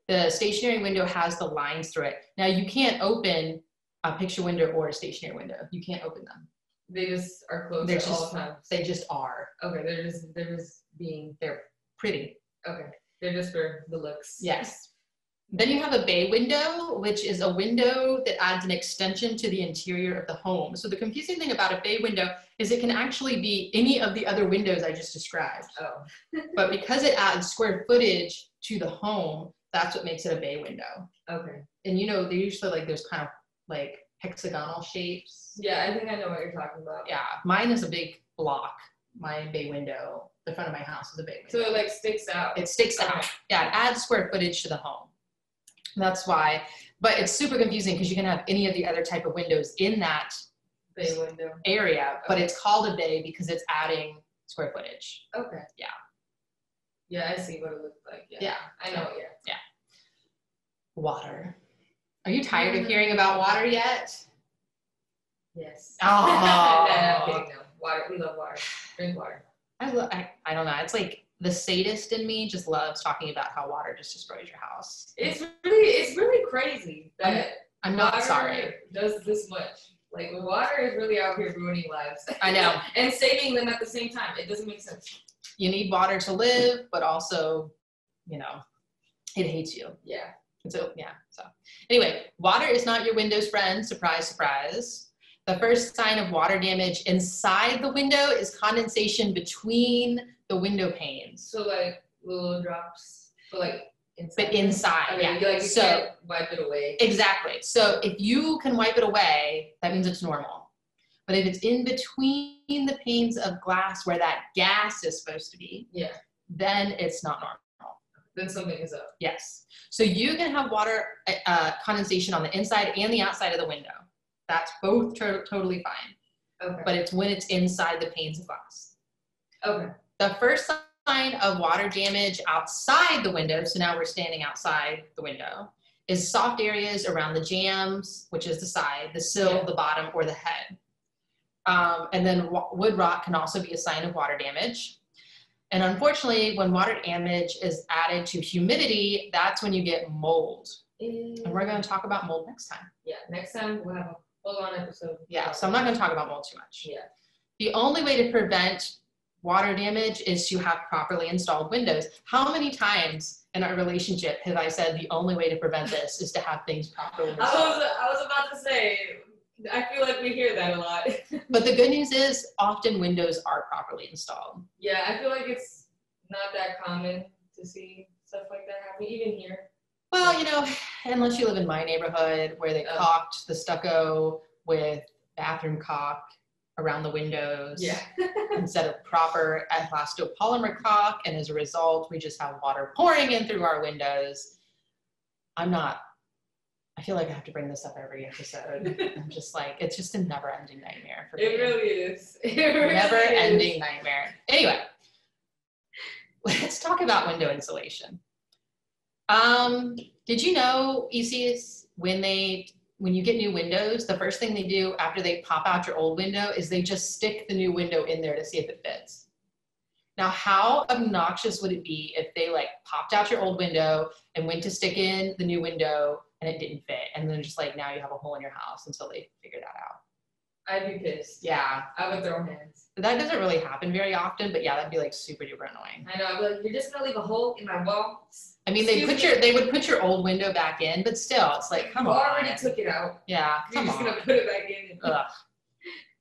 The stationary window has the lines through it. Now, you can't open a picture window or a stationary window. You can't open them. They just are closed they're at just, all the time. They just are. Okay, they're just they're just being they're pretty. Okay, they're just for the looks. Yes. Then you have a bay window, which is a window that adds an extension to the interior of the home. So the confusing thing about a bay window is it can actually be any of the other windows I just described. Oh. But because it adds square footage to the home, that's what makes it a bay window. Okay. And you know, they're usually like those kind of like hexagonal shapes. Yeah, I think I know what you're talking about. Yeah, mine is a big block. My bay window, the front of my house is a bay window. So it like sticks out. It sticks okay. out. Yeah, it adds square footage to the home. That's why, but it's super confusing because you can have any of the other type of windows in that bay window area, but okay. it's called a bay because it's adding square footage. Okay. Yeah. Yeah, I see what it looks like. Yeah, yeah. I know. Yeah. Yeah. Water. Are you tired of hearing about water yet? Yes. Oh. no, no, no, no. Water. We love water. Drink water. I, lo I, I don't know. It's like the sadist in me just loves talking about how water just destroys your house. It's really, it's really crazy that I'm, I'm not sorry does this much. Like, water is really out here ruining lives. I know. And saving them at the same time. It doesn't make sense. You need water to live, but also, you know, it hates you. Yeah. So, yeah. So, anyway, water is not your window's friend. Surprise, surprise. The first sign of water damage inside the window is condensation between the window panes. So, like, little drops. But, like, inside. But inside, I mean, yeah. You, like, you so, can't wipe it away. Exactly. So, if you can wipe it away, that means it's normal. But if it's in between the panes of glass where that gas is supposed to be, yeah, then it's not normal. Then something is up. Yes. So you can have water uh, condensation on the inside and the outside of the window. That's both totally fine. Okay. But it's when it's inside the panes of glass. Okay. The first sign of water damage outside the window, so now we're standing outside the window, is soft areas around the jambs, which is the side, the sill, yeah, the bottom, or the head. Um, and then wood rot can also be a sign of water damage. And unfortunately, when water damage is added to humidity, that's when you get mold. Mm. And we're going to talk about mold next time. Yeah, next time we'll have a full-on episode. Yeah, so I'm not going to talk about mold too much. Yeah. The only way to prevent water damage is to have properly installed windows. How many times in our relationship have I said the only way to prevent this is to have things properly installed? I was, I was about to say, I feel like we hear that a lot. But the good news is often windows are properly installed. Yeah, I feel like it's not that common to see stuff like that happen, even here. Well, you know, unless you live in my neighborhood where they oh. caulked the stucco with bathroom caulk around the windows, yeah, instead of proper elastopolymer caulk, and as a result, we just have water pouring in through our windows. I'm not... I feel like I have to bring this up every episode. I'm just like, it's just a never-ending nightmare for me. It really is. It really never-ending nightmare. Anyway, let's talk about window insulation. Um, did you know, E Cs, when they, when you get new windows, the first thing they do after they pop out your old window is they just stick the new window in there to see if it fits. Now, how obnoxious would it be if they like popped out your old window and went to stick in the new window and it didn't fit, and then just like now you have a hole in your house until they figure that out? I'd be pissed. Yeah, I would throw hands. But that doesn't really happen very often, but yeah, that'd be like super duper annoying. I know. I'd be like, you're just gonna leave a hole in my wall. I mean, they put your, they would put your old window back in, but still, it's like, come on. You already took it out. Yeah, come on. You're just gonna put it back in. Ugh.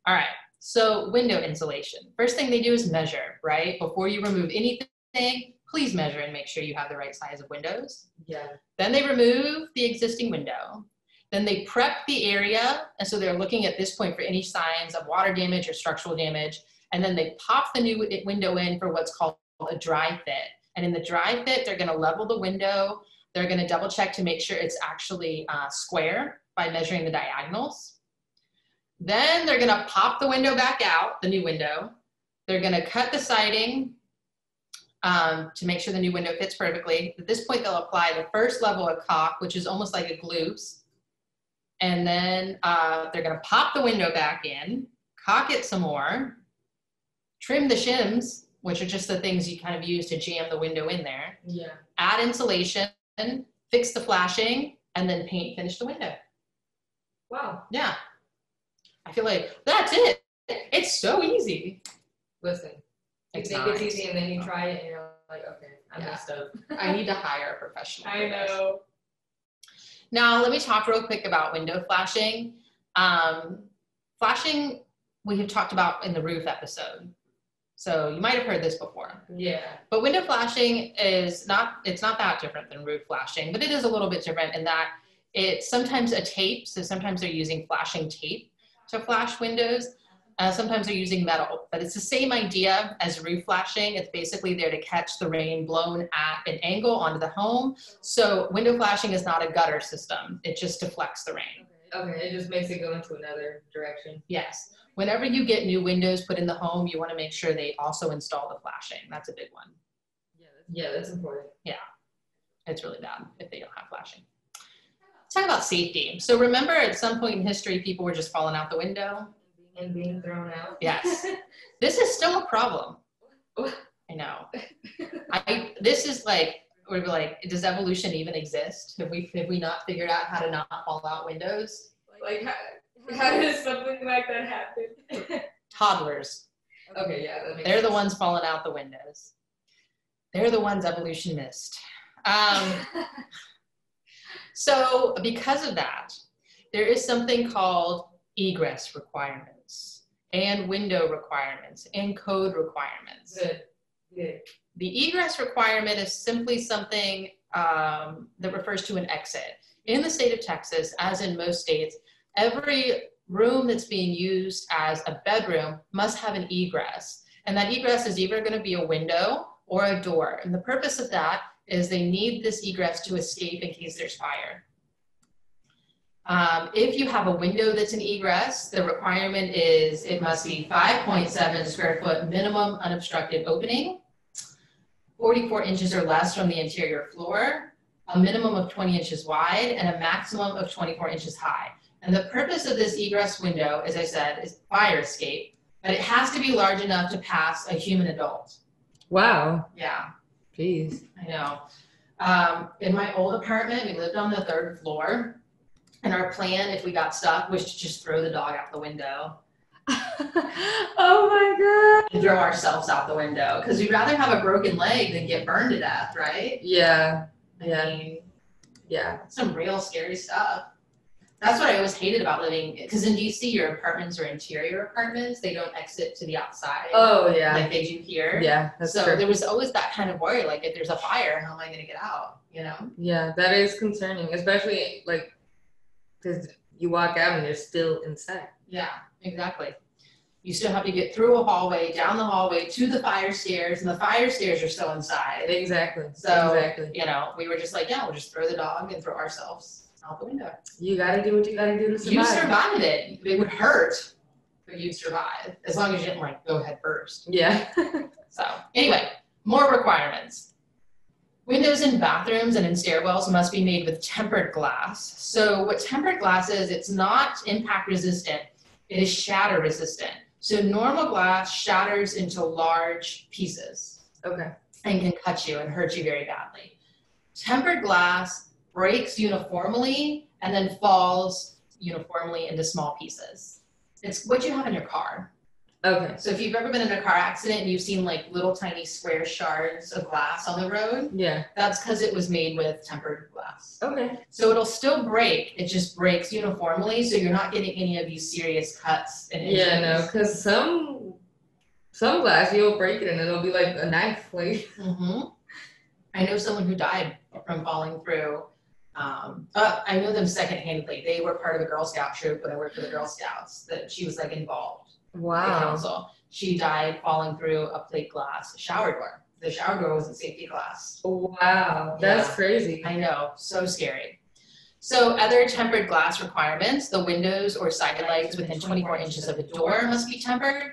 All right. So window insulation. First thing they do is measure, right? Before you remove anything, please measure and make sure you have the right size of windows. Yeah. Then they remove the existing window. Then they prep the area. And so they're looking at this point for any signs of water damage or structural damage. And then they pop the new window in for what's called a dry fit. And in the dry fit, they're gonna level the window. They're gonna double check to make sure it's actually uh, square by measuring the diagonals. Then they're gonna pop the window back out, the new window. They're gonna cut the siding um, to make sure the new window fits perfectly. At this point, they'll apply the first level of caulk, which is almost like a glue. And then uh, they're gonna pop the window back in, caulk it some more, trim the shims, which are just the things you kind of use to jam the window in there. Yeah. Add insulation, fix the flashing, and then paint finish the window. Wow. Yeah. I feel like that's it. It's so easy. Listen, you it's think it's easy and then you try it and you're like, okay, I'm yeah. messed up. I need to hire a professional. I know. Now, let me talk real quick about window flashing. Um, flashing, we have talked about in the roof episode. So you might have heard this before. Yeah. But window flashing is not, it's not that different than roof flashing, but it is a little bit different in that it's sometimes a tape. So sometimes they're using flashing tape to flash windows. Uh, sometimes they're using metal, but it's the same idea as roof flashing. It's basically there to catch the rain blown at an angle onto the home. So window flashing is not a gutter system. It just deflects the rain. Okay, okay. It just makes it go into another direction. Yes. Whenever you get new windows put in the home, you want to make sure they also install the flashing. That's a big one. Yeah, yeah, that's important. Yeah, it's really bad if they don't have flashing. Let's talk about safety. So remember, at some point in history, people were just falling out the window and being thrown out. Yes, this is still a problem. I know. I this is like we're like, does evolution even exist? Have we have we not figured out how to not fall out windows? Like how, how does something like that happen? Toddlers. Okay, yeah. That makes They're sense. The ones falling out the windows. They're the ones evolution missed. Um, so because of that, there is something called egress requirements and window requirements and code requirements. Good. Good. The egress requirement is simply something um, that refers to an exit. In the state of Texas, as in most states, every room that's being used as a bedroom must have an egress. And that egress is either going to be a window or a door. And the purpose of that is they need this egress to escape in case there's fire. Um, if you have a window that's an egress, the requirement is it must be five point seven square foot minimum unobstructed opening, forty-four inches or less from the interior floor, a minimum of twenty inches wide, and a maximum of twenty-four inches high. And the purpose of this egress window, as I said, is fire escape, but it has to be large enough to pass a human adult. Wow. Yeah. Jeez. I know. Um, in my old apartment, we lived on the third floor, and our plan, if we got stuck, was to just throw the dog out the window. Oh my God. And throw ourselves out the window, because we'd rather have a broken leg than get burned to death, right? Yeah. Yeah. I mean, yeah. Some real scary stuff. That's what I always hated about living, because in D C your apartments are interior apartments. They don't exit to the outside. Oh, yeah. Like they do here. Yeah, that's so true. There was always that kind of worry, like if there's a fire, how am I going to get out, you know? Yeah, that is concerning, especially like because you walk out and you're still inside. Yeah, exactly. You still have to get through a hallway, down the hallway, to the fire stairs, and the fire stairs are still inside. Exactly. So, exactly. You know, we were just like, yeah, we'll just throw the dog and throw ourselves out the window. You gotta do what you gotta do to survive. You survived it. It would hurt, but you'd survive as long as you didn't like go head first. Yeah. So anyway, more requirements. Windows in bathrooms and in stairwells must be made with tempered glass. So what tempered glass is, it's not impact resistant. It is shatter resistant. So normal glass shatters into large pieces. Okay. And can cut you and hurt you very badly. Tempered glass breaks uniformly and then falls uniformly into small pieces. It's what you have in your car. Okay. So if you've ever been in a car accident and you've seen like little tiny square shards of glass on the road, yeah, that's because it was made with tempered glass. Okay. So it'll still break. It just breaks uniformly, so you're not getting any of these serious cuts and injuries. Yeah, no, because some some glass you'll break it and it'll be like a knife, like. Mm-hmm. I know someone who died from falling through. Um, uh, I know them secondhandedly. They were part of the Girl Scout troop when I worked for the Girl Scouts. That she was like involved. Wow. The council. She died falling through a plate glass shower door. The shower door wasn't safety glass. Wow, that's yeah. crazy. I know, so scary. So other tempered glass requirements: the windows or side lights within twenty-four inches of a door must be tempered.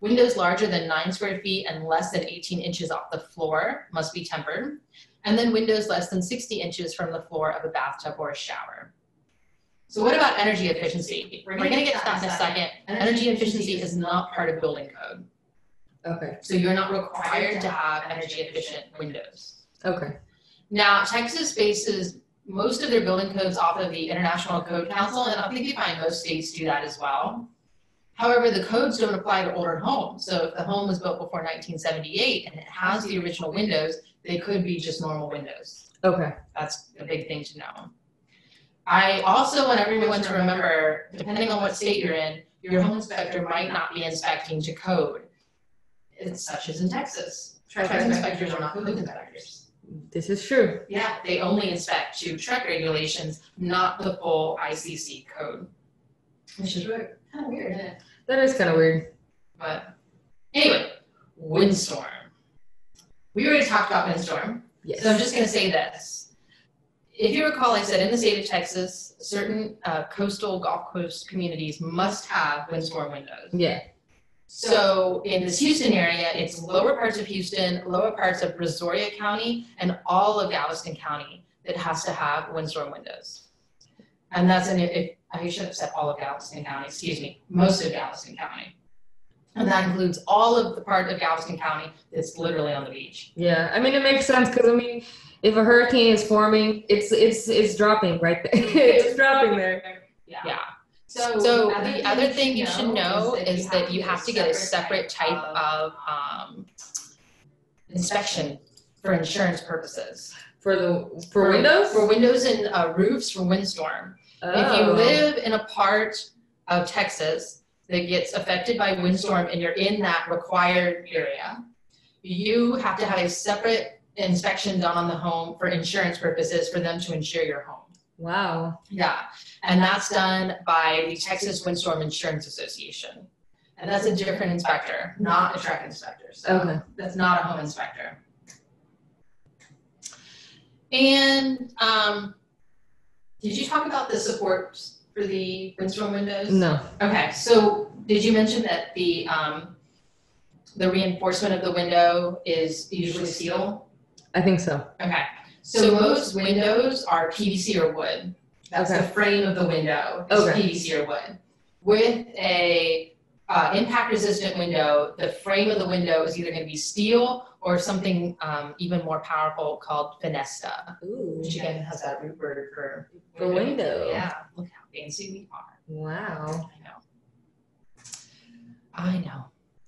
Windows larger than nine square feet and less than eighteen inches off the floor must be tempered. And then windows less than sixty inches from the floor of a bathtub or a shower. So what about energy efficiency? We're going to get to that in a second. Energy efficiency is not part of building code. Okay. So you're not required to have energy efficient windows. Okay. Now, Texas bases most of their building codes off of the International Code Council, and I think you find most states do that as well. However, the codes don't apply to older homes. So if the home was built before nineteen seventy-eight and it has the original windows, they could be just normal windows. Okay. That's a big thing to know. I also want everyone to remember, depending on what state you're in, your home inspector might not be inspecting to code. It's such as in Texas. Traffic inspectors are not code inspectors. This is true. Yeah, they only inspect to truck regulations, not the full I C C code. Which is weird. Kind of weird, isn't it? That is kind of weird. But anyway, windstorm. We already talked about windstorm, yes. So I'm just going to say this. If you recall, I said in the state of Texas, certain uh, coastal Gulf Coast communities must have windstorm windows. Yeah. So in this Houston area, it's lower parts of Houston, lower parts of Brazoria County, and all of Galveston County that has to have windstorm windows. And that's an, if, I should have said all of Galveston County, excuse me, most of Galveston County. And that includes all of the part of Galveston County that's literally on the beach. Yeah, I mean, it makes sense because, I mean, if a hurricane is forming, it's it's it's dropping right there. It's dropping there. Yeah. yeah. So, so the other, other thing you should know is that you have to get a separate type of um, inspection for insurance purposes. For the for, for windows? For windows and uh, roofs for windstorm. Oh. If you live in a part of Texas that gets affected by windstorm and you're in that required area, you have to have a separate inspection done on the home for insurance purposes for them to insure your home. Wow. Yeah. And that's done by the Texas Windstorm Insurance Association. And that's a different inspector, not a truck inspector. So okay. That's not a home inspector. And um, did you talk about the support for the windstorm windows? No. Okay. So did you mention that the um, the reinforcement of the window is usually steel? I think so. Okay. So, so most windows are P V C or wood. That's okay. The frame of the window is okay. P V C or wood. With a uh, impact-resistant window, the frame of the window is either going to be steel or something um, even more powerful called Finesta. Ooh, which again okay. has that root word for window. window. Yeah, look how fancy we are. Wow. I know. I know.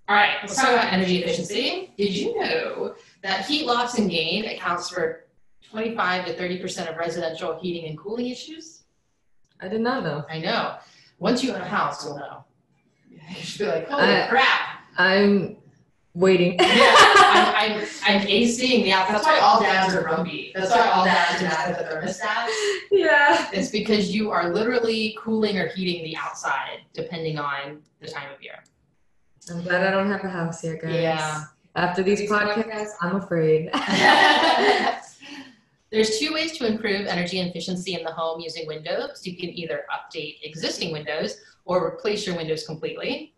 All right, let's talk about energy efficiency. Did you know that heat loss and gain accounts for twenty-five to thirty percent of residential heating and cooling issues? I did not know. I know. Once you own a house, you'll know. You should be like, holy I, crap. I'm waiting. Yeah, I'm, I'm, I'm acing the app. That's why all dads are grumpy. That's why all dads are mad at the thermostat. Yeah. It's because you are literally cooling or heating the outside, depending on the time of year. I'm glad I don't have a house yet, guys. Yeah. After these podcasts, I'm afraid. There's two ways to improve energy efficiency in the home using windows. You can either update existing windows or replace your windows completely.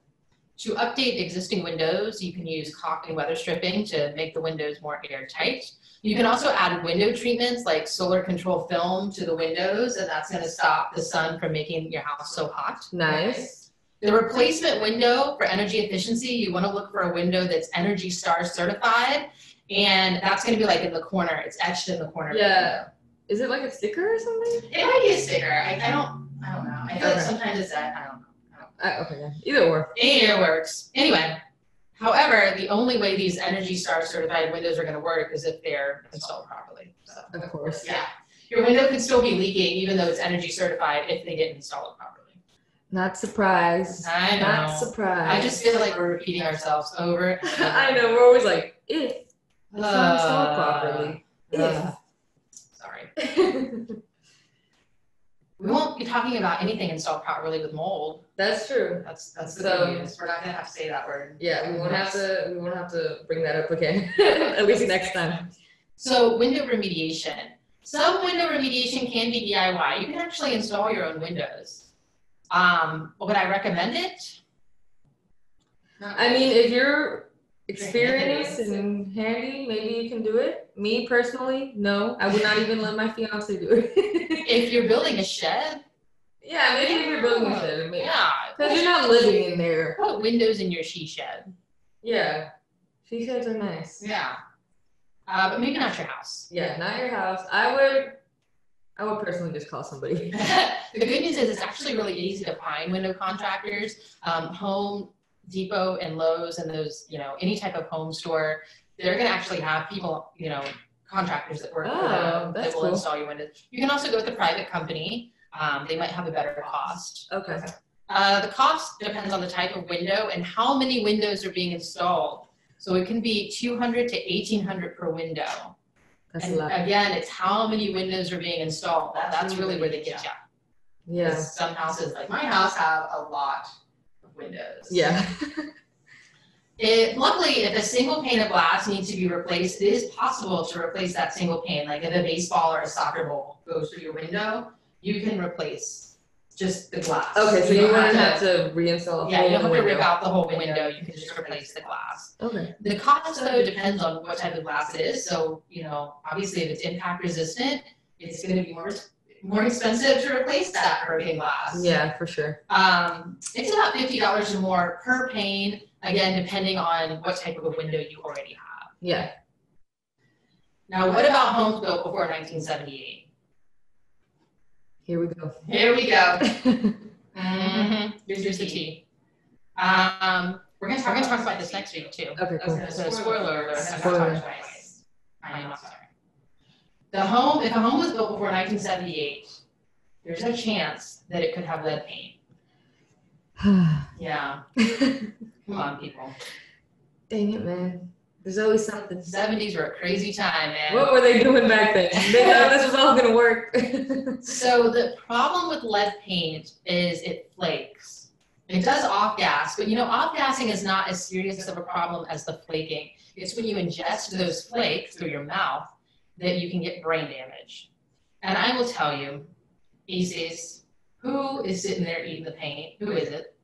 To update existing windows, you can use caulk and weather stripping to make the windows more airtight. You can also add window treatments like solar control film to the windows, and that's going to stop the sun from making your house so hot. Nice. The replacement window for energy efficiency, you want to look for a window that's Energy Star certified. And that's going to be like in the corner. It's etched in the corner. Yeah. Is it like a sticker or something? It might be a sticker. I, I don't. I don't know. I feel okay. like sometimes it's that. I don't know. I don't know. Uh, okay. Either works. Either works. Anyway. However, the only way these Energy Star certified windows are going to work is if they're installed properly. So, of course. Yeah. Your window could still be leaking even though it's Energy certified if they didn't install it properly. Not surprised. I know. Not surprised. I just feel like we're repeating ourselves over. And over. I know. We're always like if. It's not installed properly. Uh, yeah. Sorry. We won't be talking about anything installed properly with mold. That's true. That's that's the so, good news. We're not gonna have to say that word. Yeah, we won't have to. We won't have to bring that up again. At least next time. So window remediation. Some window remediation can be D I Y. You can actually install your own windows. Um, would I recommend it? I mean, if you're experienced and handy, maybe you can do it. Me personally, no, I would not even let my fiance do it. If you're building a shed, yeah, maybe if you're building a shed, maybe. Yeah, because you're not living in there. Put windows in your she shed. Yeah, she sheds are nice. Yeah, uh, but maybe not your house. Yeah, not your house. I would, I would personally just call somebody. The good news is it's actually really easy to find window contractors. Um, home. Depot and Lowe's and those, you know, any type of home store, they're going to actually have people, you know, contractors that work oh, for them that will cool. install your windows. You can also go with a private company. Um, they might have a better cost. Okay. Uh, the cost depends on the type of window and how many windows are being installed. So it can be two hundred to eighteen hundred per window. That's and a lot. Again, it's how many windows are being installed. That, that's really where they get you. Yeah. Some houses, like my house, have a lot windows. Yeah. It, luckily, if a single pane of glass needs to be replaced, it is possible to replace that single pane. Like if a baseball or a soccer ball goes through your window, you can replace just the glass. Okay, so you, you wouldn't have to, to reinstall. Yeah, you don't have window. to rip out the whole window. You can just replace the glass. Okay. The cost though depends on what type of glass it is. So you know, obviously, if it's impact resistant, it's going to be more more expensive to replace that hurricane glass. Yeah, for sure. Um, it's about fifty dollars or more per pane. Again, depending on what type of a window you already have. Yeah. Now, what about homes built before nineteen seventy-eight? Here we go. Here we go. Mm-hmm. Here's the tea. Um, we're going to talk, talk about this next week, too. Okay, cool. So, spoiler alert. Spoiler alert. I'm not sorry. The home, if a home was built before nineteen seventy-eight, there's a chance that it could have lead paint. Yeah. Come on, people. Dang it, man. There's always something. seventies were a crazy time, man. What were they doing back then? They thought this was all going to work. So the problem with lead paint is it flakes. It does off-gas, but you know, off-gassing is not as serious of a problem as the flaking. It's when you ingest those flakes through your mouth that you can get brain damage. And I will tell you, Isis, who is sitting there eating the paint? Who is it?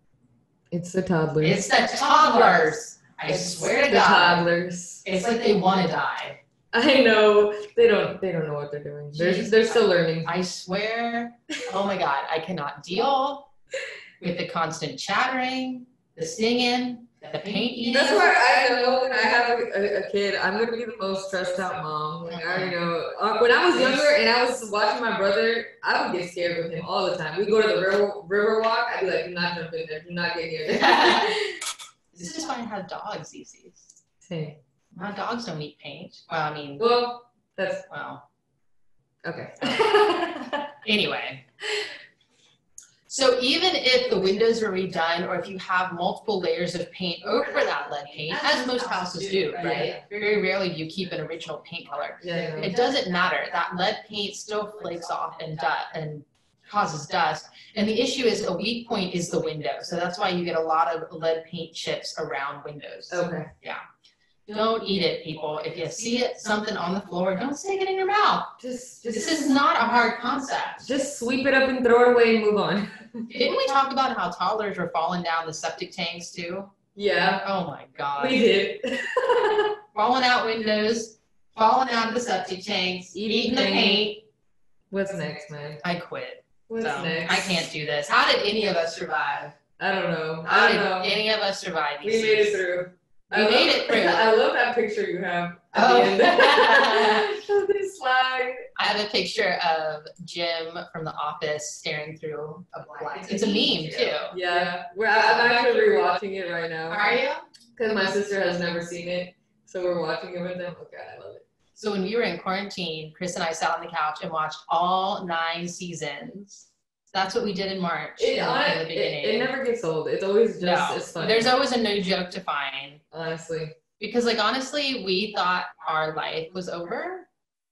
It's the toddlers. It's the toddlers. I swear to God, toddlers. It's like they want to die. I know they don't. They don't know what they're doing. They're Jeez, they're still learning. I swear. Oh my God, I cannot deal with the constant chattering, the singing, the paint eating. That's why I know when I have a, a kid, I'm gonna be the most stressed out mom. Like I already know. Uh, when I was younger and I was watching my brother, I would get scared with him all the time. We go to the river river walk. I'd be like, "Do not jump in there. Do not get near there." This is why I have dogs, easy. Same. My dogs don't eat paint. Well, I mean. Well, that's. Well. Okay. Anyway. So even if the windows are redone, or if you have multiple layers of paint over that lead paint, as most houses do, right? Yeah, yeah. Very rarely you keep an original paint color. Yeah, yeah. It doesn't matter. That lead paint still flakes off and dust and causes dust, and the issue is a weak point is the window, so that's why you get a lot of lead paint chips around windows. Okay. Yeah. Don't eat it, people. If you see it, something on the floor, don't stick it in your mouth. Just, just this is not a hard concept. Just sweep it up and throw it away and move on. Didn't we talk about how toddlers were falling down the septic tanks too? Yeah. Oh my God. We did. Falling out windows, falling out of the septic tanks, eating, eating the paint. What's next, man? I quit. What's so, next? I can't do this. How did any of us survive? I don't know. How I don't did know. any of us survive? We made it through. We I made love, it through. I love that picture you have. Oh. This slide. I have a picture of Jim from The Office staring through a black. It's a meme, too. Yeah. yeah. We're, I'm actually rewatching it right now. Are you? Because my sister has never seen it. So we're watching it with them. Oh, God, I love it. So when we were in quarantine, Chris and I sat on the couch and watched all nine seasons. That's what we did in March. It, I, the beginning. It, it never gets old. It's always just no. It's funny. There's always a new joke to find. Honestly. Because like honestly, we thought our life was over.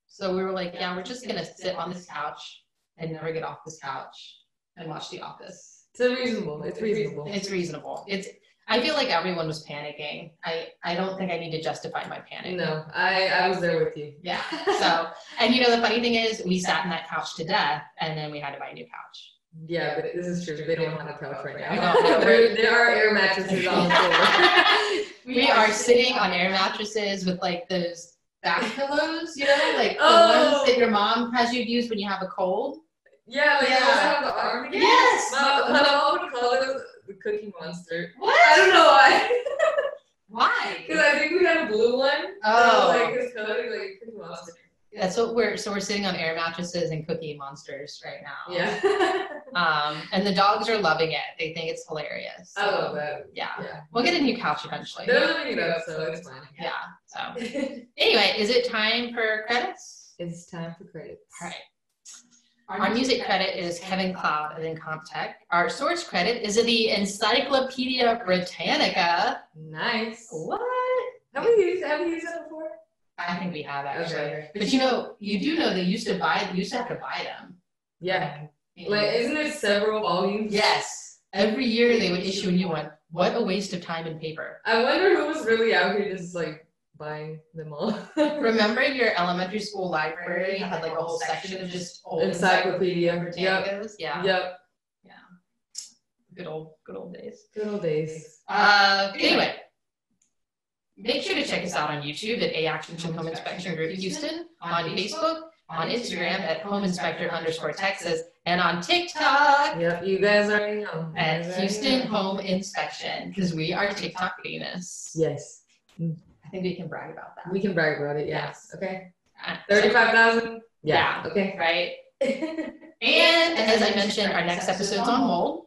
So we were like, yeah, we're just gonna sit on this couch and never get off this couch and watch The Office. It's reasonable. It's reasonable. It's reasonable. It's I feel like everyone was panicking. I, I don't think I need to justify my panic. No, I, I was there with you. Yeah. So, and you know, the funny thing is we sat in that couch to death and then we had to buy a new couch. Yeah, but this is true. They don't have a couch right now. No, there, there are air mattresses on the floor. We are sitting on air mattresses with like those back pillows, you know, like oh. the ones that your mom has you use when you have a cold. Yeah, but yeah. Have the arm yes. My, my old colors. The Cookie Monster. What? I don't know why. Why? Because I think we had a blue one. Oh. So like this color, like Cookie Monster. That's what we're so we're sitting on air mattresses and Cookie Monsters right now. Yeah. um, and the dogs are loving it. They think it's hilarious. So, I love it. Yeah. yeah. We'll get a new couch eventually. They're living it up, so it's fine. Yeah. So anyway, is it time for credits? It's time for credits. All right. Our, Our music credit, credit is Kevin Cloud of Incompetech. Our source credit is the Encyclopedia Britannica. Nice. What? Have we used, have we used that before? I think we have actually. Okay. But you know, you do know they used to buy. You used to have to buy them. Yeah. yeah. Like, isn't there several volumes? Yes. Every year they would issue a new one. What a waste of time and paper. I wonder who was really out here just like. Buying them all. Remember your elementary school library had like a whole section of just old Encyclopedia Britannicas? Yep. Yeah. Yep. Yeah. Good old, good old days. Good old days. Uh, anyway, make sure to check us out on YouTube at A Action from Home Inspection Group Houston, on Facebook, on Instagram at Home Inspector underscore Texas, and on TikTok. Yep, you guys already know. At Houston Home Inspection, because we are TikTok famous. Yes. I think we can brag about that. We can brag about it, yes. yes. Okay. thirty-five thousand? Yeah. yeah. Okay. Right. And as I mentioned, our next episode's on hold.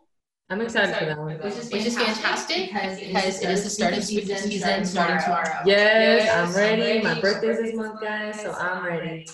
I'm excited for that one. Which is, which is fantastic because, because it is the start of spooky season, season starting tomorrow. tomorrow. Yes, yes, I'm ready. I'm ready. My birthday's this month, guys, so I'm ready.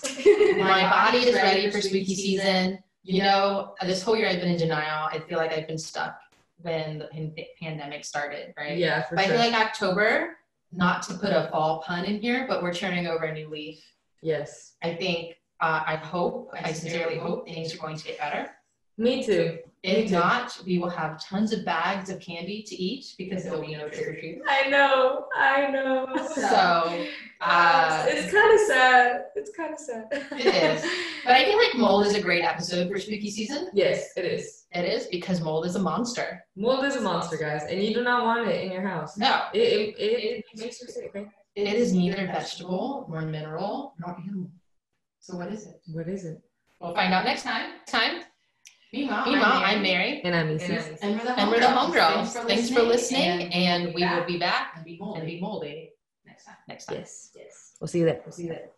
My body is ready for spooky season. You know, this whole year I've been in denial. I feel like I've been stuck when the pandemic started, right? Yeah, for but sure. I feel like October, not to put a fall pun in here, but we're turning over a new leaf. Yes. I think, uh, I hope, I sincerely hope things are going to get better. Me too. If not, we will have tons of bags of candy to eat because there will be no trick or treat. I know, I know. So, uh, it's kind of sad. It's kind of sad. It is. But I feel like mold is a great episode for spooky season. Yes, it is. It is because mold is a monster. Mold is a monster, guys, and you do not want it in your house. No. It, it, it, it, it makes you sick, right? It is neither vegetable nor mineral nor animal. So what is it? What is it? We'll find out next time. Time. Meanwhile, Meanwhile, I'm Mary. And I'm Issa. And we're the Homegirls. Thanks for listening. And we will be back and be moldy next time. Next time. Yes. Yes. We'll see you there. We'll see you there.